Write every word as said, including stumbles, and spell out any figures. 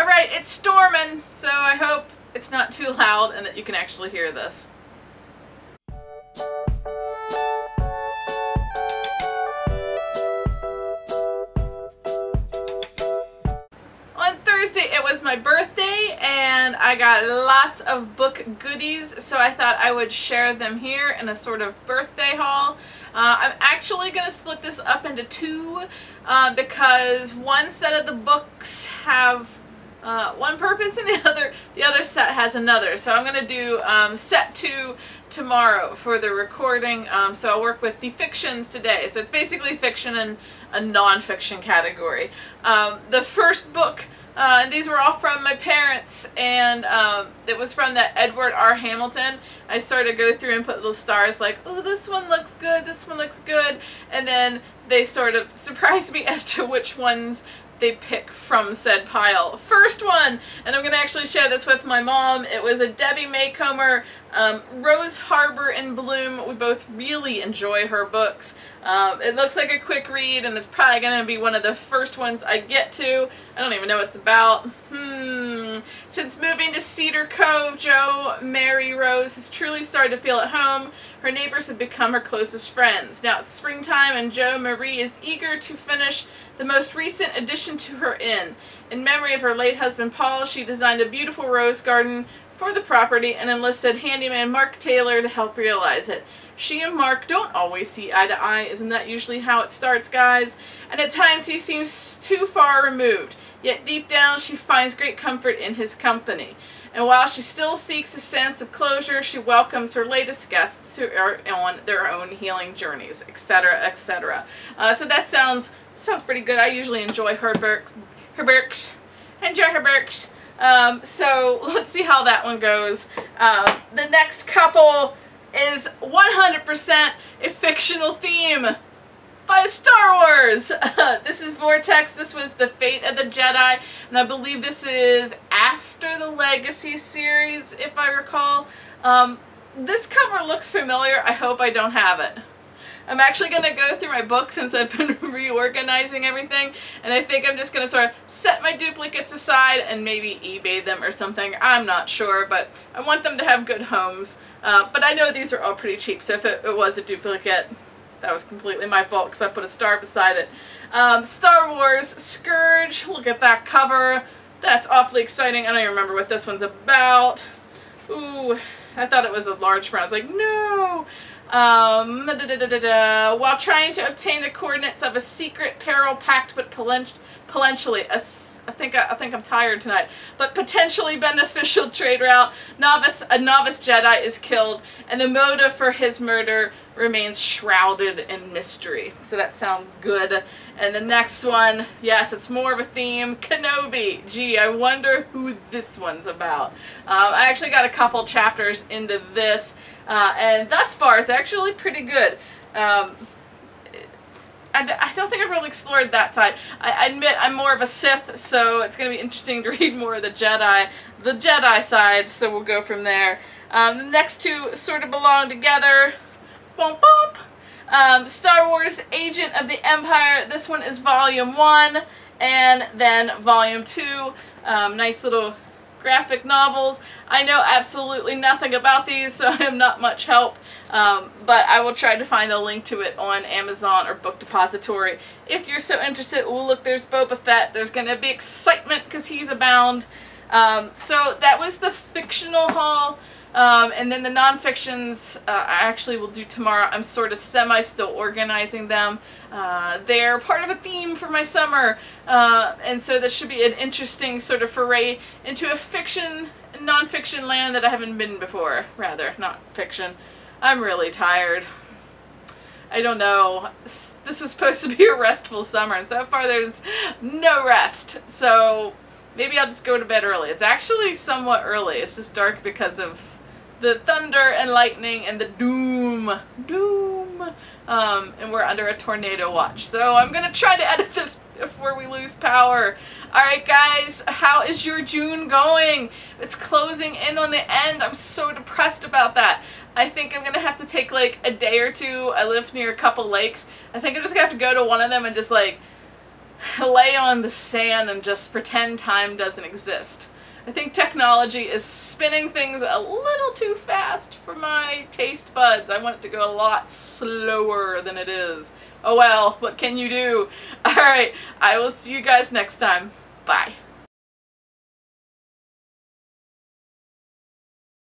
Alright, it's storming, so I hope it's not too loud and that you can actually hear this. On Thursday it was my birthday and I got lots of book goodies, so I thought I would share them here in a sort of birthday haul. Uh, I'm actually going to split this up into two uh, because one set of the books have uh, one purpose and the other the other set has another. So I'm going to do um, set two tomorrow for the recording. Um, so I'll work with the fictions today. So it's basically fiction and a non-fiction category. Um, the first book, uh, and these were all from my parents, and um, it was from that Edward R. Hamilton. I sort of go through and put little stars like, oh, this one looks good, this one looks good, and then they sort of surprise me as to which ones they pick from said pile. First one, and I'm going to actually share this with my mom, it was a Debbie Macomber, um, Rose Harbor in Bloom. We both really enjoy her books. Um, it looks like a quick read and it's probably going to be one of the first ones I get to. I don't even know what it's about. Hmm. Since moving to Cedar Cove, Jo Mary Rose has truly started to feel at home. Her neighbors have become her closest friends. Now it's springtime and Jo Marie is eager to finish the most recent addition to her inn. In memory of her late husband Paul, she designed a beautiful rose garden for the property and enlisted handyman Mark Taylor to help realize it. She and Mark don't always see eye to eye. Isn't that usually how it starts, guys? And at times he seems too far removed, yet deep down she finds great comfort in his company. And while she still seeks a sense of closure, she welcomes her latest guests who are on their own healing journeys, et cetera, et cetera. Uh, so that sounds sounds pretty good. I usually enjoy her books. Her books. Enjoy her books. Um, so let's see how that one goes. Uh, the next couple is one hundred percent a fictional theme by Star Wars. Uh, this is Vortex. This was the Fate of the Jedi, and I believe this is after the Legacy series, if I recall. Um, this cover looks familiar. I hope I don't have it. I'm actually going to go through my book since I've been reorganizing everything, and I think I'm just going to sort of set my duplicates aside and maybe eBay them or something. I'm not sure, but I want them to have good homes. Uh, but I know these are all pretty cheap, so if it, it was a duplicate, that was completely my fault because I put a star beside it. Um, Star Wars Scourge, look at that cover. That's awfully exciting. I don't even remember what this one's about. Ooh, I thought it was a large print. I was like, no! Um, da, da, da, da, da. While trying to obtain the coordinates of a secret peril pact, but potentially, a, I think I, I think I'm tired tonight. But potentially beneficial trade route. Novice a novice Jedi is killed, and the motive for his murder remains shrouded in mystery. So that sounds good. And the next one, yes, it's more of a theme. Kenobi. Gee, I wonder who this one's about. Um, I actually got a couple chapters into this. Uh, and thus far, it's actually pretty good. Um, I, d I don't think I've really explored that side. I, I admit I'm more of a Sith, so it's going to be interesting to read more of the Jedi, the Jedi side, so we'll go from there. Um, the next two sort of belong together. Bump, bump. Um, Star Wars Agent of the Empire. This one is Volume one, and then Volume two. Um, nice little graphic novels. I know absolutely nothing about these, so I am not much help, um, but I will try to find a link to it on Amazon or Book Depository. If you're so interested, oh look, there's Boba Fett. There's going to be excitement because he's abound. Um, so that was the fictional haul, um, and then the non-fictions uh, I actually will do tomorrow. I'm sort of semi still organizing them. Uh, they're part of a theme for my summer, uh, and so this should be an interesting sort of foray into a fiction, non-fiction land that I haven't been before. Rather, not fiction. I'm really tired. I don't know. This was supposed to be a restful summer, and so far there's no rest. So maybe I'll just go to bed early. It's actually somewhat early. It's just dark because of the thunder and lightning and the doom. Doom. Um, and we're under a tornado watch. So I'm going to try to edit this before we lose power. Alright guys, how is your June going? It's closing in on the end. I'm so depressed about that. I think I'm going to have to take like a day or two. I live near a couple lakes. I think I'm just going to have to go to one of them and just like lay on the sand and just pretend time doesn't exist. I think technology is spinning things a little too fast for my taste buds. I want it to go a lot slower than it is. Oh well, what can you do? Alright, I will see you guys next time. Bye.